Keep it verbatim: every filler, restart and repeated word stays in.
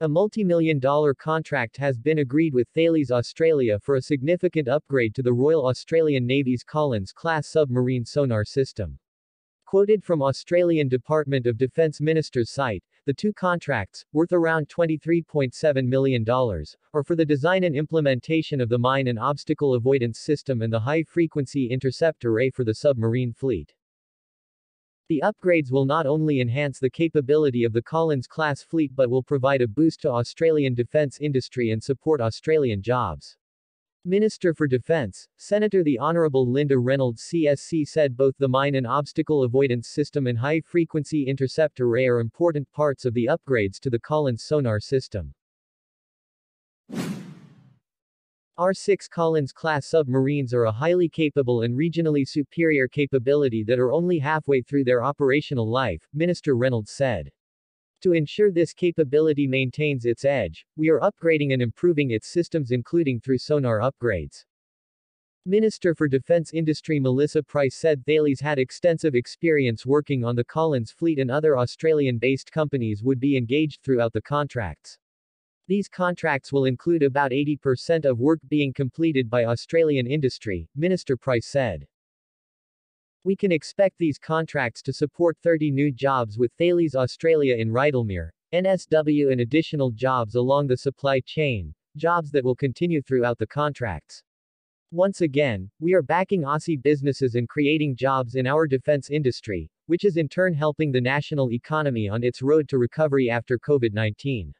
A multi-million dollar contract has been agreed with Thales Australia for a significant upgrade to the Royal Australian Navy's Collins-class submarine sonar system. Quoted from Australian Department of Defence Minister's site, the two contracts, worth around twenty-three point seven million dollars, are for the design and implementation of the Mine and Obstacle Avoidance System and the High Frequency Intercept Array for the submarine fleet. The upgrades will not only enhance the capability of the Collins-class fleet but will provide a boost to Australian defence industry and support Australian jobs. Minister for Defence, Senator the Honourable Linda Reynolds C S C said both the Mine and Obstacle Avoidance System and High Frequency Intercept Array are important parts of the upgrades to the Collins sonar system. Our six Collins-class submarines are a highly capable and regionally superior capability that are only halfway through their operational life, Minister Reynolds said. To ensure this capability maintains its edge, we are upgrading and improving its systems including through sonar upgrades. Minister for Defence Industry Melissa Price said Thales had extensive experience working on the Collins fleet and other Australian-based companies would be engaged throughout the contracts. These contracts will include about eighty percent of work being completed by Australian industry, Minister Price said. We can expect these contracts to support thirty new jobs with Thales Australia in Rydalmere, N S W and additional jobs along the supply chain, jobs that will continue throughout the contracts. Once again, we are backing Aussie businesses and creating jobs in our defence industry, which is in turn helping the national economy on its road to recovery after COVID nineteen.